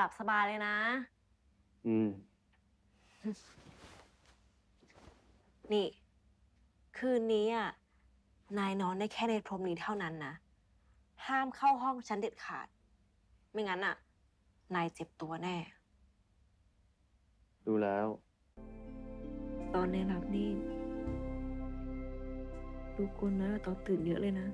หลับสบายเลยนะนี่คืนนี้อ่ะนายนอนได้แค่ในพรมนี้เท่านั้นนะห้ามเข้าห้องฉันเด็ดขาดไม่งั้นอ่ะนายเจ็บตัวแน่ดูแล้วตอนนายหลับนี่ดูกลัวนะตอนตื่นเยอะเลยนะ